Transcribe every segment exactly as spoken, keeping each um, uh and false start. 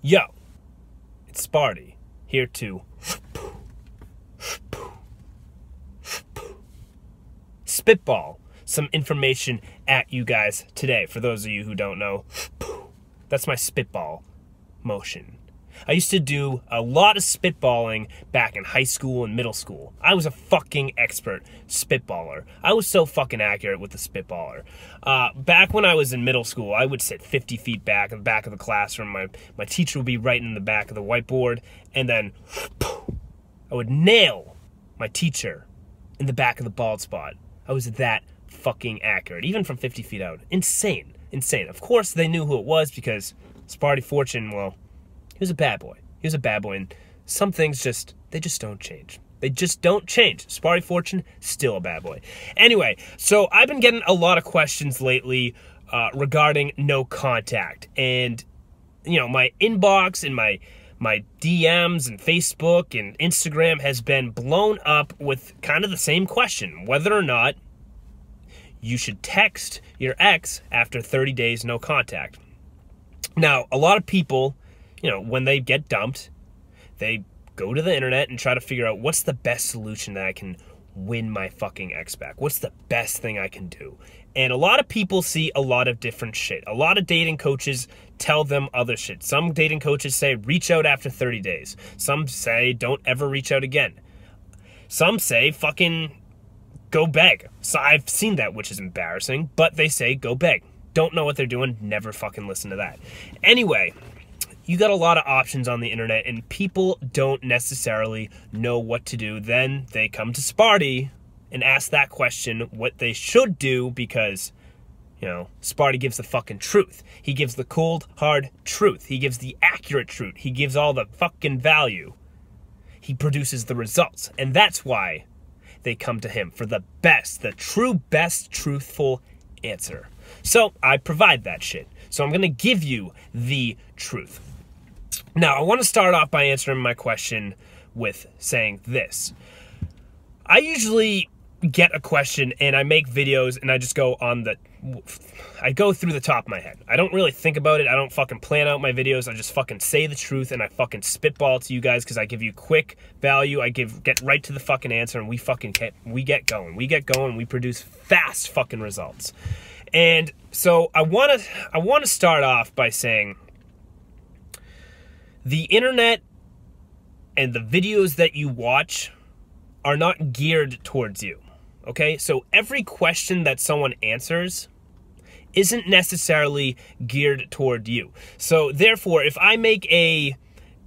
Yo, it's Sparty, here to spitball some information at you guys today. For those of you who don't know, that's my spitball motion. I used to do a lot of spitballing back in high school and middle school. I was a fucking expert spitballer. I was so fucking accurate with the spitballer. Uh, back when I was in middle school, I would sit fifty feet back in the back of the classroom. My, my teacher would be right in the back of the whiteboard. And then I would nail my teacher in the back of the bald spot. I was that fucking accurate, even from fifty feet out. Insane. Insane. Of course, they knew who it was because Sparty Fortune, well... he was a bad boy. He was a bad boy, and some things just, they just don't change. They just don't change. Sparty Fortune, still a bad boy. Anyway, so I've been getting a lot of questions lately uh, regarding no contact. And, you know, my inbox and my, my D Ms and Facebook and Instagram has been blown up with kind of the same question, whether or not you should text your ex after thirty days no contact. Now, a lot of people... you know, when they get dumped, they go to the internet and try to figure out what's the best solution that I can win my fucking ex back. What's the best thing I can do? And a lot of people see a lot of different shit. A lot of dating coaches tell them other shit. Some dating coaches say reach out after thirty days. Some say don't ever reach out again. Some say fucking go beg. So I've seen that, which is embarrassing, but they say go beg. Don't know what they're doing. Never fucking listen to that. Anyway... you got a lot of options on the internet, and people don't necessarily know what to do. Then they come to Sparty and ask that question, what they should do, because, you know, Sparty gives the fucking truth. He gives the cold, hard truth. He gives the accurate truth. He gives all the fucking value. He produces the results, and that's why they come to him for the best, the true best truthful answer. So I provide that shit. So I'm going to give you the truth. Now, I want to start off by answering my question with saying this. I usually get a question and I make videos and I just go on the, I go through the top of my head. I don't really think about it. I don't fucking plan out my videos. I just fucking say the truth and I fucking spitball to you guys because I give you quick value. I give get right to the fucking answer and we fucking get, we get going. We get going. We produce fast fucking results. And so I want to I want to start off by saying the internet and the videos that you watch are not geared towards you, okay? So every question that someone answers isn't necessarily geared toward you. So therefore, if I make a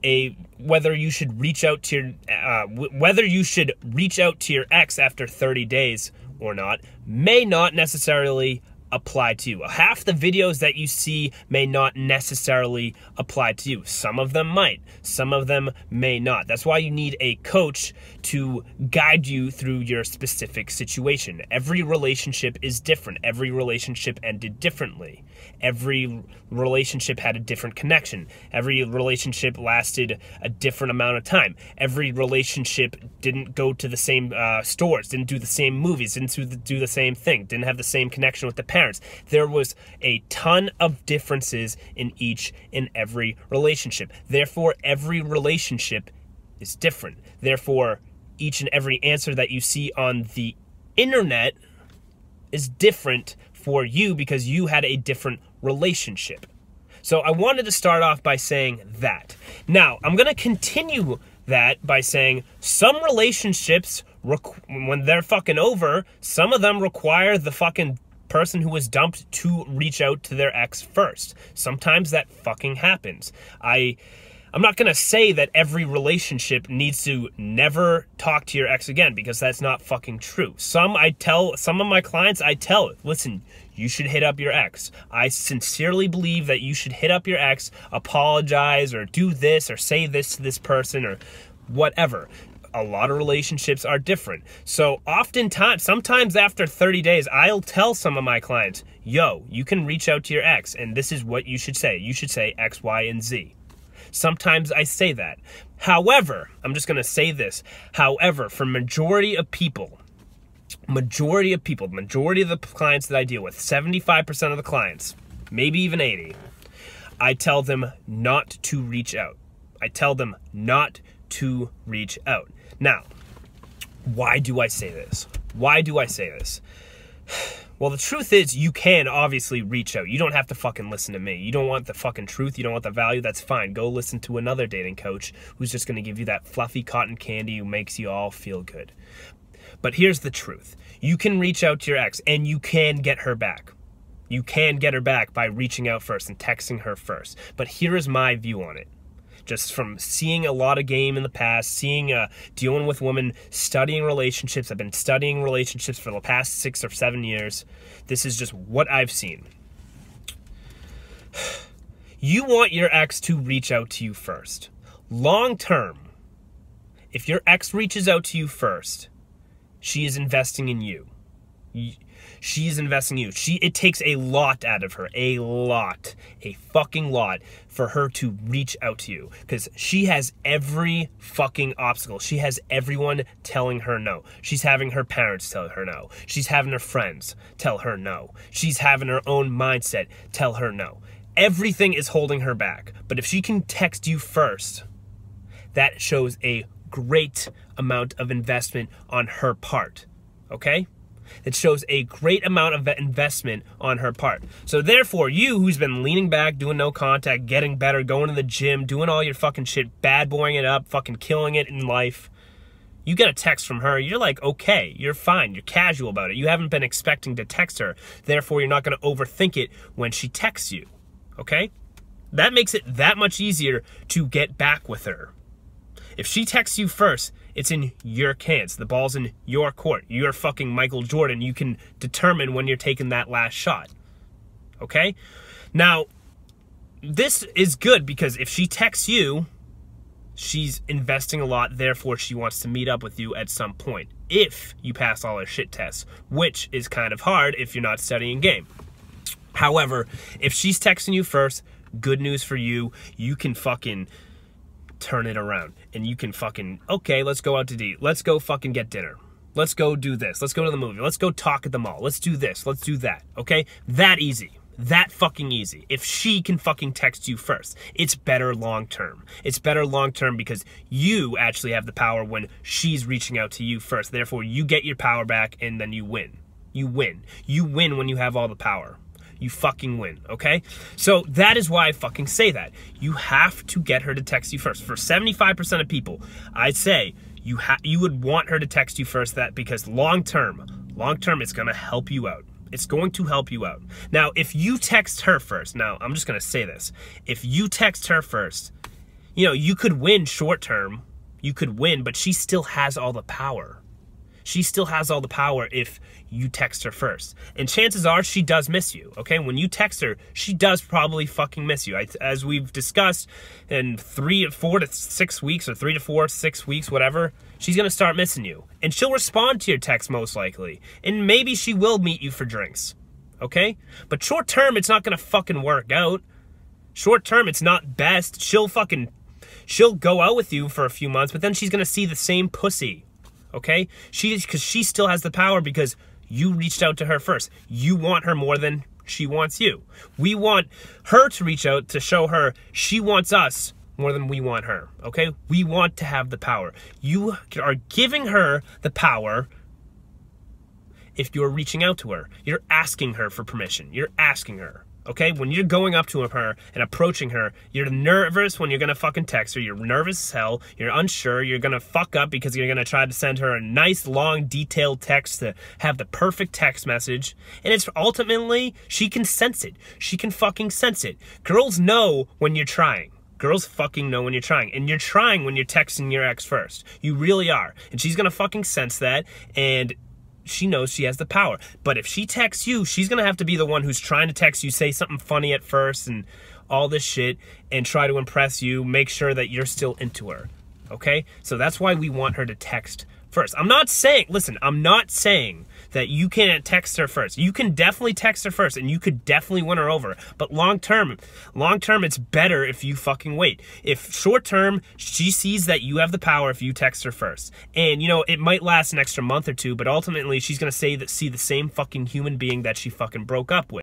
a whether you should reach out to your uh, whether you should reach out to your ex after thirty days or not may not necessarily apply to you. Half the videos that you see may not necessarily apply to you. Some of them might. Some of them may not. That's why you need a coach to guide you through your specific situation. Every relationship is different. Every relationship ended differently. Every relationship had a different connection. Every relationship lasted a different amount of time. Every relationship didn't go to the same uh, stores, didn't do the same movies, didn't do the, do the same thing, didn't have the same connection with the parents. There was a ton of differences in each and every relationship. Therefore, every relationship is different. Therefore, each and every answer that you see on the internet is different for you because you had a different relationship. So I wanted to start off by saying that. Now, I'm going to continue that by saying some relationships, when they're fucking over, some of them require the fucking person who was dumped to reach out to their ex first. Sometimes that fucking happens. I, I'm not gonna say that every relationship needs to never talk to your ex again because that's not fucking true. Some I tell, some of my clients I tell, listen, you should hit up your ex. I sincerely believe that you should hit up your ex, apologize or do this or say this to this person or whatever. A lot of relationships are different. So oftentimes, sometimes after thirty days, I'll tell some of my clients, yo, you can reach out to your ex and this is what you should say. You should say X, Y, and Z. Sometimes I say that. However, I'm just gonna say this. However, for majority of people, majority of people, majority of the clients that I deal with, seventy-five percent of the clients, maybe even eighty, I tell them not to reach out. I tell them not to reach out. Now, why do I say this? Why do I say this? Well, the truth is you can obviously reach out. You don't have to fucking listen to me. You don't want the fucking truth. You don't want the value. That's fine. Go listen to another dating coach who's just going to give you that fluffy cotton candy who makes you all feel good. But here's the truth. You can reach out to your ex and you can get her back. You can get her back by reaching out first and texting her first. But here is my view on it. Just from seeing a lot of game in the past, seeing, uh, dealing with women, studying relationships. I've been studying relationships for the past six or seven years. This is just what I've seen. You want your ex to reach out to you first. Long term, if your ex reaches out to you first, she is investing in you. She is investing in you. She, it takes a lot out of her, a lot, a fucking lot for her to reach out to you because she has every fucking obstacle. She has everyone telling her no. She's having her parents tell her no. She's having her friends tell her no. She's having her own mindset tell her no. Everything is holding her back. But if she can text you first, that shows a great amount of investment on her part, okay? It shows a great amount of investment on her part. So therefore, you who's been leaning back, doing no contact, getting better, going to the gym, doing all your fucking shit, bad boying it up, fucking killing it in life, you get a text from her, you're like, okay, you're fine, you're casual about it. You haven't been expecting to text her. Therefore, you're not going to overthink it when she texts you, okay? That makes it that much easier to get back with her. If she texts you first, it's in your hands. The ball's in your court. You're fucking Michael Jordan. You can determine when you're taking that last shot. Okay? Now, this is good because if she texts you, she's investing a lot. Therefore, she wants to meet up with you at some point if you pass all her shit tests, which is kind of hard if you're not studying game. However, if she's texting you first, good news for you. You can fucking turn it around and you can fucking, okay, let's go out to eat. Let's go fucking get dinner. Let's go do this. Let's go to the movie. Let's go talk at the mall. Let's do this. Let's do that. Okay? That easy. That fucking easy. If she can fucking text you first, it's better long term. It's better long term because you actually have the power when she's reaching out to you first. Therefore, you get your power back and then you win. You win. You win when you have all the power. You fucking win, okay? So that is why I fucking say that. You have to get her to text you first. For seventy-five percent of people, I'd say you ha you would want her to text you first that because long-term, long-term it's gonna help you out. It's going to help you out. Now, if you text her first, now I'm just gonna say this. If you text her first, you know, you could win short-term. You could win, but she still has all the power. She still has all the power if you text her first. And chances are she does miss you, okay? When you text her, she does probably fucking miss you. I, as we've discussed, in three to four to six weeks or three to four, six weeks, whatever, she's going to start missing you. And she'll respond to your text most likely. And maybe she will meet you for drinks, okay? But short term, it's not going to fucking work out. Short term, it's not best. She'll fucking, she'll go out with you for a few months, but then she's going to see the same pussy. Okay? She, because she still has the power because you reached out to her first. You want her more than she wants you. We want her to reach out to show her she wants us more than we want her. Okay? We want to have the power. You are giving her the power if you're reaching out to her. You're asking her for permission. You're asking her. Okay? When you're going up to her and approaching her, you're nervous when you're going to fucking text her. You're nervous as hell. You're unsure. You're going to fuck up because you're going to try to send her a nice, long, detailed text to have the perfect text message. And it's ultimately, she can sense it. She can fucking sense it. Girls know when you're trying. Girls fucking know when you're trying. And you're trying when you're texting your ex first. You really are. And she's going to fucking sense that. And she knows she has the power. But if she texts you, she's going to have to be the one who's trying to text you, say something funny at first and all this shit and try to impress you, make sure that you're still into her. Okay? So that's why we want her to text first. I'm not saying, listen, I'm not saying that you can't text her first. You can definitely text her first and you could definitely win her over. But long term, long term, it's better if you fucking wait. If short term, she sees that you have the power if you text her first. And you know, it might last an extra month or two, but ultimately she's gonna say that see the same fucking human being that she fucking broke up with.